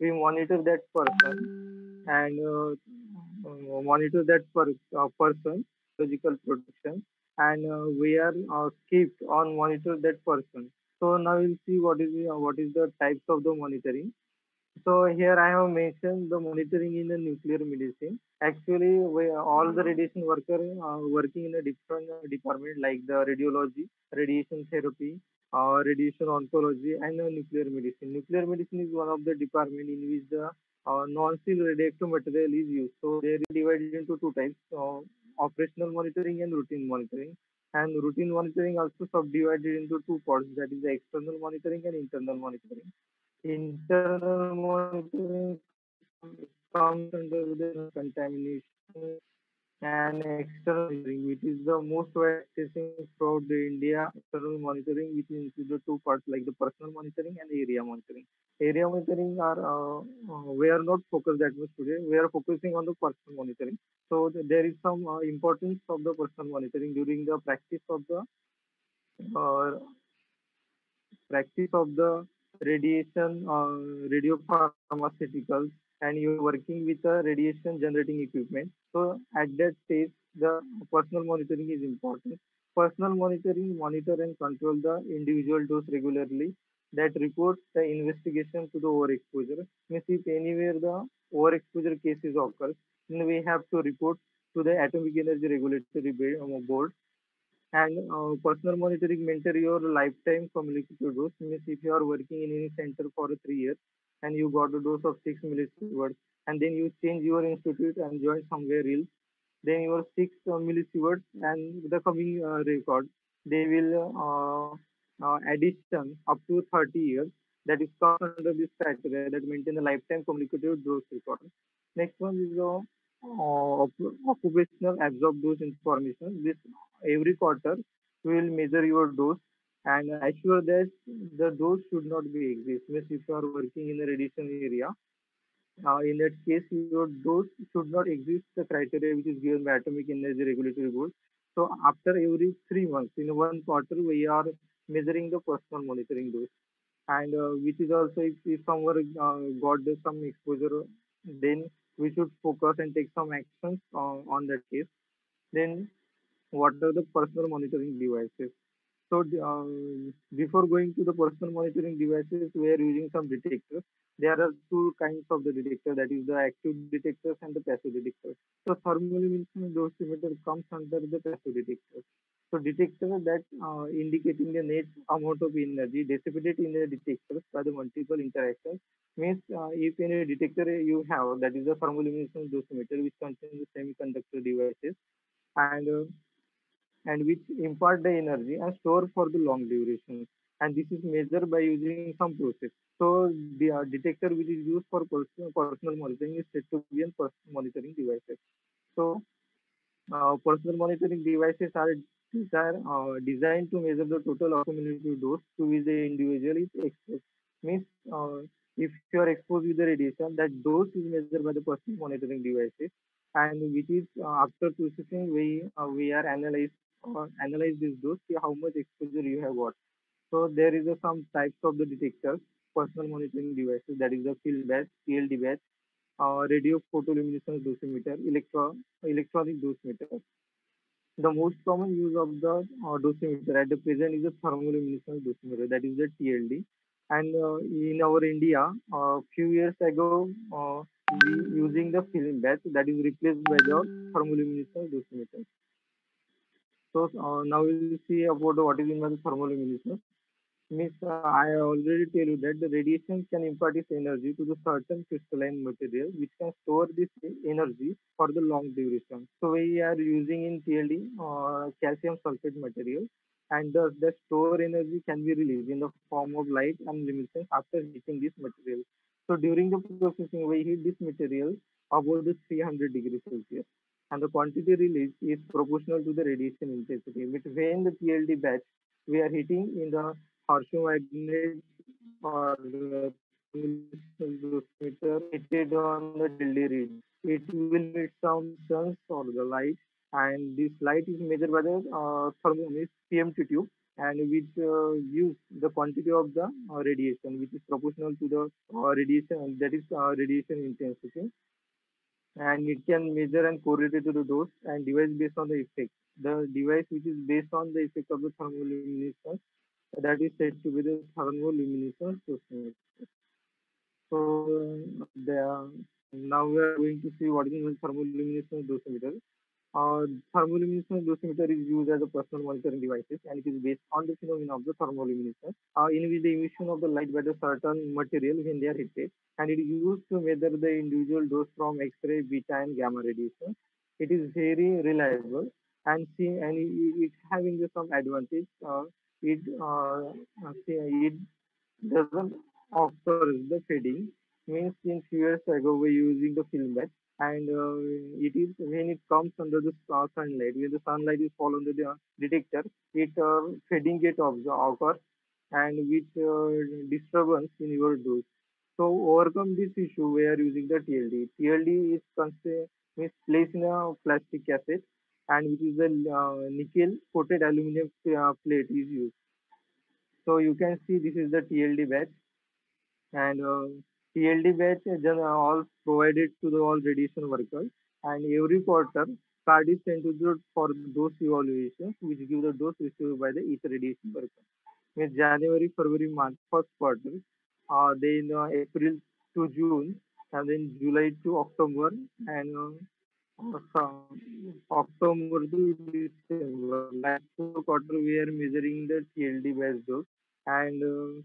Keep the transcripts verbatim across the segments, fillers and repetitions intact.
we monitor that person and uh, uh, monitor that per, uh, person biological production, and uh, we are uh, skipped on monitor that person. So now we'll see what is the, uh, what is the types of the monitoring. So here I have mentioned the monitoring in the nuclear medicine. Actually, we, all the radiation workers are working in a different department like the radiology, radiation therapy, uh, radiation oncology, and the nuclear medicine. Nuclear medicine is one of the department in which the uh, non-steel radioactive material is used. So they are divided into two types, uh, operational monitoring and routine monitoring. And routine monitoring also subdivided into two parts, that is the external monitoring and internal monitoring. Internal monitoring comes under the contamination, and external monitoring, which is the most practicing throughout the India. External monitoring, which includes the two parts like the personal monitoring and area monitoring. Area monitoring are uh, uh, we are not focused that much today. We are focusing on the personal monitoring. So the, there is some uh, importance of the personal monitoring during the practice of the uh, practice of the radiation, uh, radiopharmaceuticals, and you're working with a radiation generating equipment. So at that stage, the personal monitoring is important. Personal monitoring monitor and control the individual dose regularly. That reports the investigation to the overexposure. Means if anywhere the overexposure cases occurs, then we have to report to the Atomic Energy Regulatory Board. And uh, personal monitoring monitor your lifetime cumulative dose. Means if you are working in any center for three years and you got a dose of six millisieverts, and then you change your institute and join somewhere else, then your six uh, millisieverts and the coming uh, record, they will uh, uh, addition up to thirty years. That is comes under this criteria that maintain the lifetime cumulative dose record. Next one is the uh, occupational absorbed dose information. This every quarter we will measure your dose and assure that the dose should not be exceeded. Means if you are working in the radiation area, uh, in that case your dose should not exceed the criteria which is given by Atomic Energy Regulatory Board. So after every three months in one quarter we are measuring the personal monitoring dose, and uh, which is also if, if someone uh, got some exposure, then we should focus and take some actions uh, on that case. Then what are the personal monitoring devices? So um, before going to the personal monitoring devices, we are using some detectors. There are two kinds of the detector, that is the active detectors and the passive detectors. So thermoluminescent dosimeter comes under the passive detector. So detector that uh, indicating the net amount of energy dissipated in the detectors by the multiple interactions. Means uh, if any detector you have, that is the thermoluminescent dosimeter, which contains the semiconductor devices and uh, and which impart the energy and store for the long duration. And this is measured by using some process. So the uh, detector which is used for personal, personal monitoring is said to be a personal monitoring devices. So uh, personal monitoring devices are, are uh, designed to measure the total cumulative dose to which the individual is exposed. Means uh, if you are exposed with the radiation, that dose is measured by the personal monitoring devices, and which is uh, after processing we uh, we are analyzed. Or analyze this dose, see how much exposure you have got. So there is a, some types of the detectors, personal monitoring devices, that is the field batch, P L D batch, uh, radio photoluminescence dosimeter, electro, electronic dosimeter. The most common use of the uh, dosimeter at the present is the thermoluminescence dosimeter, that is the T L D. And uh, in our India, a uh, few years ago, uh, we using the film batch that is replaced by the thermoluminescence dosimeter. So uh, now we will see about what is in the thermoluminescence. Means uh, I already tell you that the radiation can impart its energy to the certain crystalline material which can store this energy for the long duration. So we are using in T L D uh, calcium sulfate material, and thus the stored energy can be released in the form of light and luminescence after heating this material. So during the processing we heat this material above the three hundred degrees Celsius. And the quantity released is proportional to the radiation intensity. But when the T L D batch we are heating in the Harshaw magnet or the dosimeter heated on the T L D reed, it will meet some suns or the light, and this light is measured by the uh, thermal P M T tube, and which uh, gives the quantity of the uh, radiation, which is proportional to the uh, radiation, that is uh, radiation intensity, and it can measure and correlate it to the dose and device based on the effect. The device which is based on the effect of the thermoluminescence, that is said to be the thermoluminescence dosimeter. So the, now we are going to see what is the thermoluminescence dosimeter. Uh, thermoluminescence dosimeter is used as a personal monitoring devices, and it is based on the phenomenon of the thermoluminescence, uh, in which the emission of the light by the certain material when they are heated, and it is used to measure the individual dose from X-ray, beta, and gamma radiation. It is very reliable, and see, and it, it having some advantage. Uh, it uh, see, it doesn't offer the fading. Means in few years ago we were using the film batch. And uh, it is when it comes under the uh, sunlight, when the sunlight is fall under the detector, it uh, fading it occurs, and which uh, disturbance in your dose. So overcome this issue, we are using the T L D. T L D is, is placed in a plastic cassette, and which is the uh, nickel coated aluminum uh, plate is used. So you can see this is the T L D batch, and uh, T L D batch are all provided to the all radiation workers, and every quarter card is sent to the for dose evaluations, which give the dose received by the each radiation worker. In January, February month, first quarter, uh, then uh, April to June, and then July to October, and uh, October to December. Last quarter we are measuring the T L D batch dose, and uh,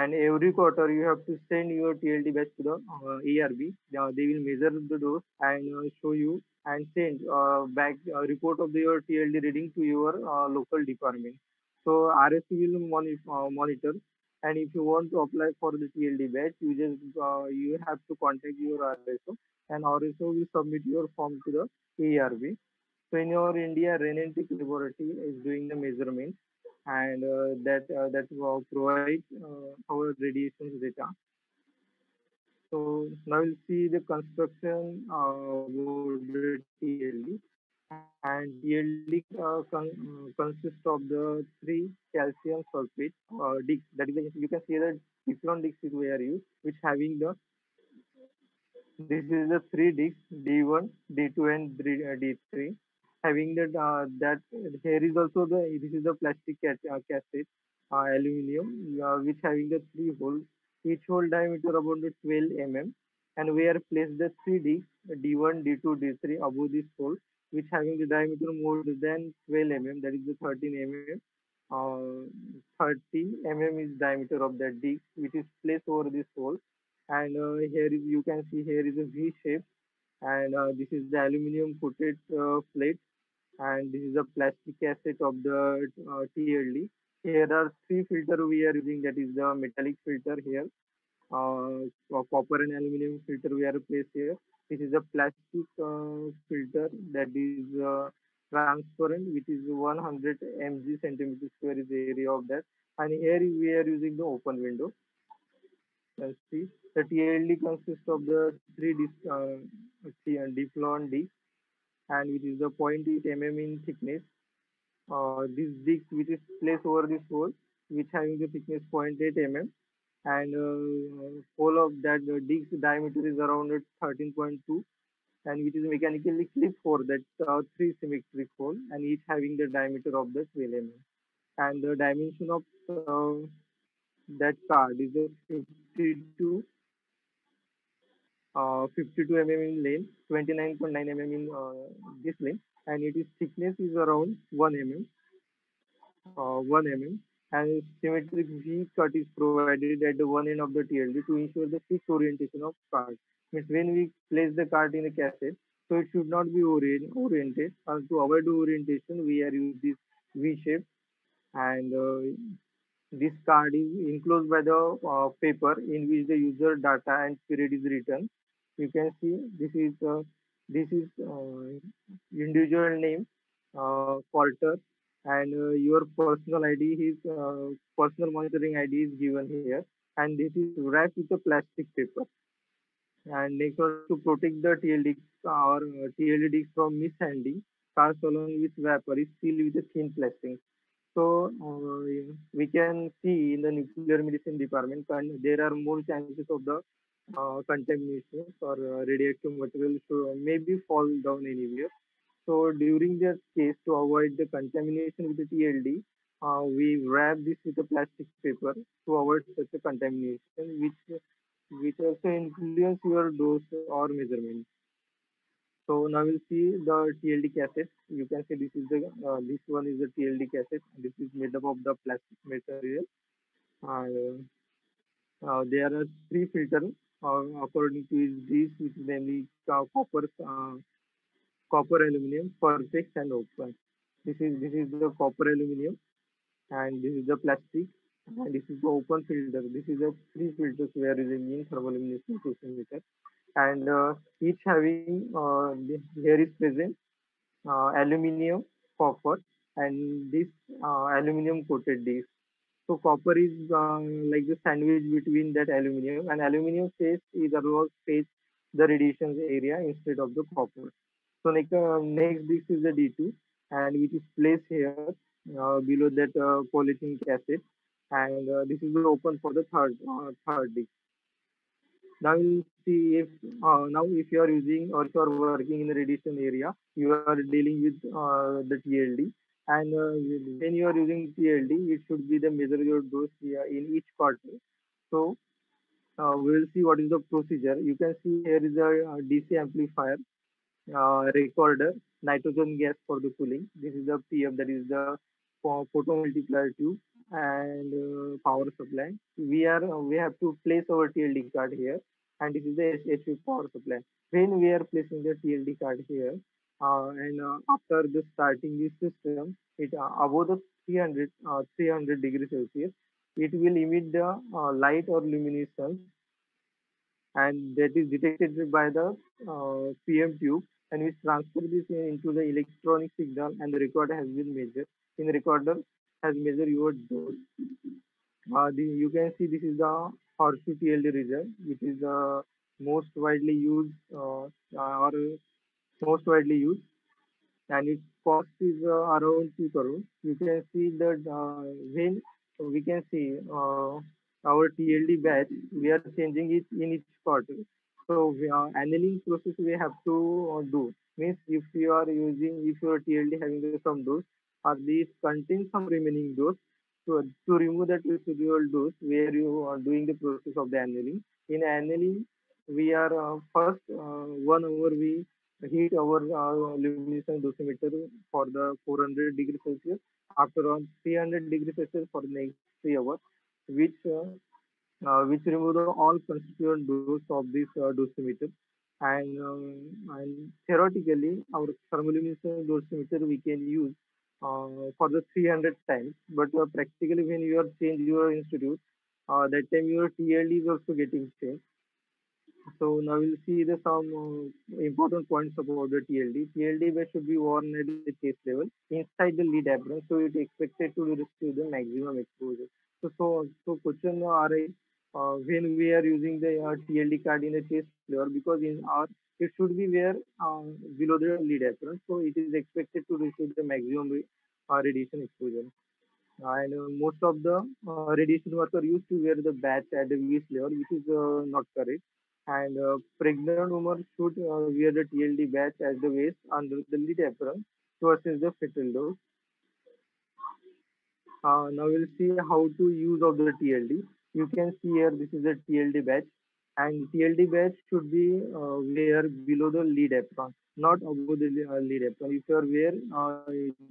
And every quarter you have to send your T L D batch to the uh, E R B. Now they will measure the dose and uh, show you and send uh, back a report of the, your T L D reading to your uh, local department. So R S O will moni uh, monitor. And if you want to apply for the T L D batch, you just uh, you have to contact your R S O, and R S O will submit your form to the E R B. So in your India, Rain and Tech Laboratory is doing the measurements, and uh, that uh, that will provide uh, our radiation data. So now we'll see the construction of the T L D, and T L D uh, con uh, consists of the three calcium sulfate uh, discs. That is, you can see that DPLON discs is where used, which having the this is the three discs D one, D two, and D three. Having that, uh, that here is also the this is the plastic uh, cassette uh, aluminum, uh, which having the three holes, each hole diameter about the twelve millimeters, and we are placed the three discs D one, D two, D three above this hole, which having the diameter more than twelve millimeters, that is the thirteen millimeters. Uh, thirty millimeters is diameter of that disc, which is placed over this hole, and uh, here is you can see here is a V shape, and uh, this is the aluminum coated uh, plate. And this is a plastic cassette of the uh, T L D. Here are three filter we are using. That is the metallic filter here, uh, copper and aluminum filter we are placed here. This is a plastic uh, filter that is uh, transparent, which is one hundred millimeters centimeter square is the area of that. And here we are using the open window. Let's see. The T L D consists of the three uh, DPLON-D, and which is the zero point eight millimeters in thickness. Uh, this disc which is placed over this hole, which having the thickness zero point eight millimeters, and uh, hole of that uh, disc diameter is around thirteen point two, and which is mechanically clipped for that uh, three symmetric hole, and each having the diameter of the twelve millimeters. And the dimension of uh, that card is a fifty-two. Uh, fifty-two millimeters in length, twenty-nine point nine millimeters in uh, this length, and it is thickness is around one millimeter, uh, one millimeter, and symmetric V cut is provided at the one end of the T L D to ensure the fixed orientation of card. Means when we place the card in a cassette, so it should not be orient oriented. And to avoid orientation, we are using this V shape, and uh, this card is enclosed by the uh, paper in which the user data and period is written. You can see this is uh, this is uh, individual name, uh, quarter, and uh, your personal I D is uh, personal monitoring I D is given here, and this is wrapped with a plastic paper. And next one, to protect the T L D or T L D from mishandling, cars along with wrapper is sealed with a thin plastic. So uh, we can see in the nuclear medicine department, and there are more chances of the uh, contamination or uh, radioactive materials to maybe fall down anywhere. So during that case, to avoid the contamination with the T L D, uh, we wrap this with a plastic paper to avoid such a contamination, which which also influence your dose or measurement. So now we'll see the T L D cassette. You can see this is the uh, this one is the T L D cassette. This is made up of the plastic material. And uh, uh, there are three filters uh, according to this, which is mainly uh, copper. Uh, Copper, aluminium, perfect, and open. This is this is the copper aluminium, and this is the plastic, and this is the open filter. This is the three filters we are using in thermoluminescence dosimeter, and uh, each having uh, here is present uh, aluminium, copper, and this uh, aluminium coated disc. So copper is uh, like the sandwich between that aluminium, and aluminium face is always face the radiation area instead of the copper. So next, uh, next this is the D two, and which is placed here uh, below that uh, polythene cassette, and uh, this is open for the third uh, third disc. Now you see if uh, now if you are using or if you are working in the radiation area, you are dealing with uh, the T L D, and uh, when you are using T L D, it should be the measure your dose in each quarter. So uh, we will see what is the procedure. You can see here is a D C amplifier. Uh, recorder, nitrogen gas for the cooling. This is the P F, that is the photomultiplier tube, and uh, power supply. We are uh, we have to place our T L D card here, and this is the H V power supply. When we are placing the T L D card here, uh, and uh, after the starting this system, it uh, above the three hundred uh, three hundred degrees Celsius, it will emit the uh, light or luminescence, and that is detected by the uh, P M tube, and we transfer this into the electronic signal, and the recorder has been measured. In the recorder has measured your dose. Uh, the, you can see this is the Harshaw T L D result, which is the most widely used uh, or most widely used, and its cost is uh, around two crore. You can see that uh, when we can see uh, our T L D batch, we are changing it in each quarter. So we are annealing process we have to uh, do. Means if you are using, if your T L D having some dose, or these contain some remaining dose, so to remove that residual dose, where you are doing the process of the annealing. In annealing, we are uh, first uh, one hour we heat our uh, luminescence dosimeter for the four hundred degrees Celsius. After around three hundred degrees Celsius for the next three hours. Which uh, uh, which remove the all constituent dose of this uh, dosimeter, and uh, and theoretically our thermoluminescence dosimeter we can use uh, for the three hundred times, but uh, practically when you are change your institute, uh, that time your T L D is also getting changed. So now we'll see the some uh, important points about the T L D. T L D batch should be worn at the chest level inside the lead apron, so it is expected to receive the maximum exposure. So, so question are uh, when we are using the uh, T L D card in a chest level, because in our it should be where uh, below the lead apron, so it is expected to receive the maximum uh, radiation exposure. And uh, most of the uh, radiation worker used to wear the batch at the waist level, which is uh, not correct. And uh, pregnant women should uh, wear the T L D batch at the waist under the lead apron to assess the fetal dose. Uh, now we'll see how to use of the T L D. You can see here this is the T L D batch, and T L D batch should be uh, wear below the lead apron, not above the uh, lead apron. If you are wear uh,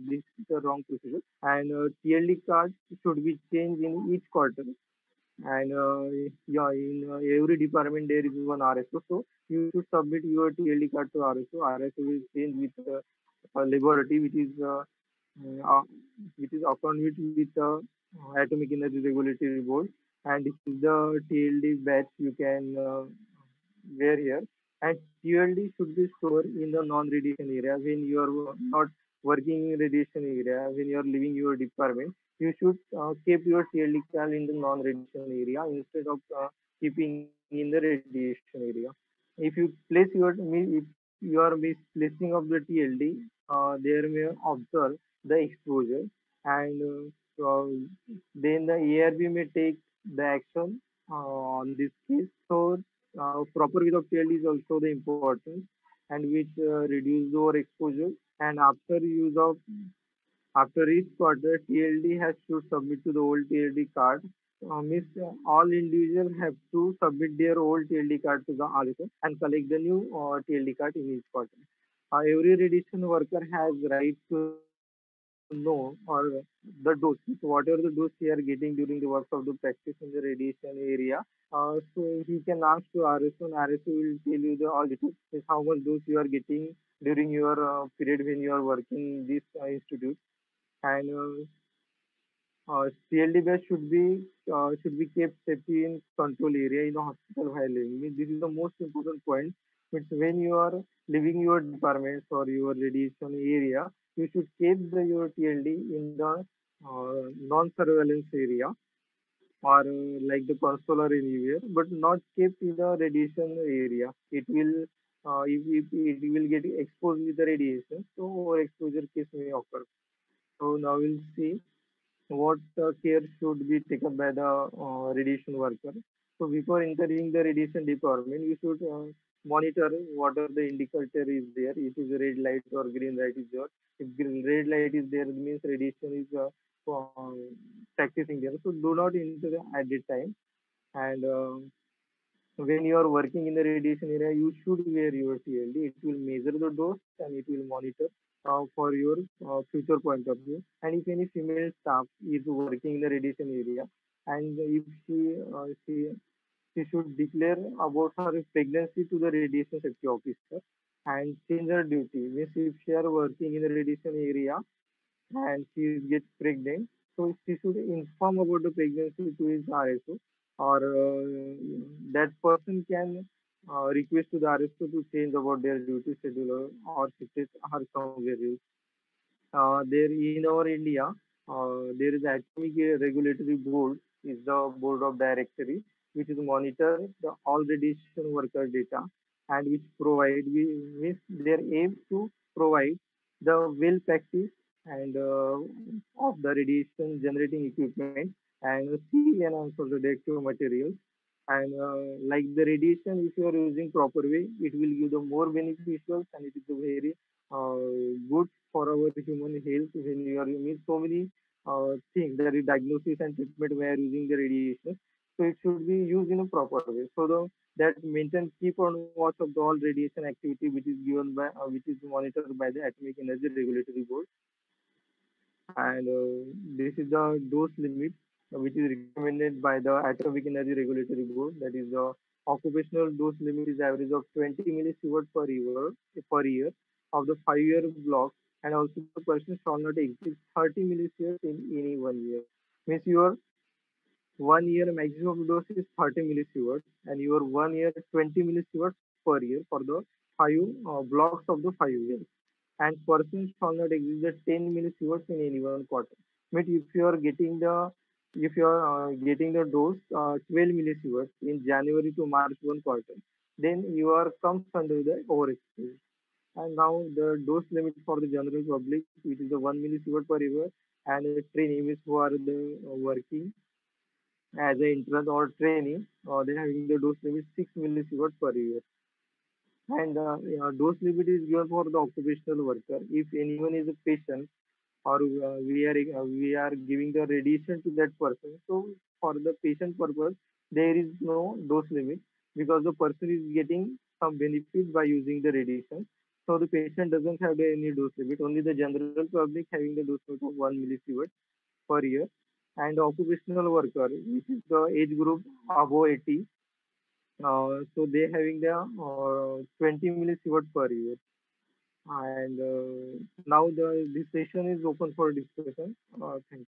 this is the wrong procedure, and uh, T L D card should be changed in each quarter. And uh, yeah, in uh, every department there is one R S O, so you should submit your T L D card to R S O. R S O will change with uh, a laboratory which is. Uh, Uh, which is accorded with the uh, Atomic Energy Regulatory Board, and this is the T L D batch you can uh, wear here. And T L D should be stored in the non-radiation area. When you are not working in radiation area, when you are leaving your department, you should uh, keep your T L D card in the non-radiation area instead of uh, keeping in the radiation area. If you place your if you are misplacing of the T L D, uh, there may observe the exposure. and uh, then the A R B may take the action uh, on this case. So uh, proper without tail is also the important, and which uh, reduces overexposure. And after use of after each quarter, T L D has to submit to the old T L D card. Uh, means all individuals have to submit their old T L D card to the R S O and collect the new uh, T L D card in each quarter. Uh, every radiation worker has right to know or the dose, whatever the dose they are getting during the works of the practice in the radiation area. Uh, so he can ask to R S O, and R S O will tell you the all details, how much dose you are getting during your uh, period when you are working in this uh, institute. And uh, Uh, T L D base should be uh, should be kept safety in control area in the hospital while living. This is the most important point. It's when you are leaving your departments or your radiation area, you should keep the, your T L D in the uh, non-surveillance area or uh, like the console or anywhere, but not kept in the radiation area. It will uh, if, if it will get exposed with the radiation, so overexposure case may occur. So now we'll see what uh, care should be taken by the uh, radiation worker. So before entering the radiation department, you should uh, monitor what are the indicator is there. If it's red light or green light is there. If green, red light is there, means radiation is uh, uh, practicing there. So do not enter the, at the time. And uh, when you are working in the radiation area, you should wear your T L D. It will measure the dose and it will monitor Uh, for your uh, future point of view. And if any female staff is working in the radiation area, and if she uh, she she should declare about her pregnancy to the radiation safety officer and change her duty. Means if she are working in the radiation area and she gets pregnant, so she should inform about the pregnancy to his R S O, or uh, that person can Uh, request to the R S O to change about their duty schedule or shift her somewhere else. Uh, there in our India, uh, there is Atomic Regulatory Board, is the board of directory, which is monitor the all radiation worker data, and which provide with their aim to provide the well practice and uh, of the radiation generating equipment and see and also the decorative materials. And uh, like the radiation, if you are using proper way, it will give the more beneficials, and it is very uh, good for our human health. When you are using so many uh, things, there is diagnosis and treatment where using the radiation, so it should be used in a proper way. So the that maintain keep on watch of the all radiation activity, which is given by uh, which is monitored by the Atomic Energy Regulatory Board. And uh, this is the dose limit which is recommended by the Atomic Energy Regulatory Board. That is the occupational dose limit is average of twenty millisievert per year per year of the five-year block, and also the person shall not exceed thirty millisievert in any one year. Means your one year maximum dose is thirty millisievert, and your one year twenty millisievert per year for the five uh, blocks of the five years. And person shall not exceed the ten millisieverts in any one quarter. Means if you are getting the If you are uh, getting the dose uh, twelve millisieverts in January to March one quarter, then you are comes under the overexposure. And now the dose limit for the general public, which is the one millisievert per year, and the trainees who are the, uh, working as an intern or trainee, uh, they are having the dose limit six millisieverts per year. And uh, uh, dose limit is given for the occupational worker. If anyone is a patient, or uh, we are uh, we are giving the radiation to that person, so for the patient purpose there is no dose limit, because the person is getting some benefit by using the radiation, so the patient doesn't have any dose limit. Only the general public having the dose limit of one millisievert per year, and the occupational worker, which is the age group above eighty, uh, so they having the uh, twenty millisievert per year. And uh, now the this session is open for discussion. Uh, thank you.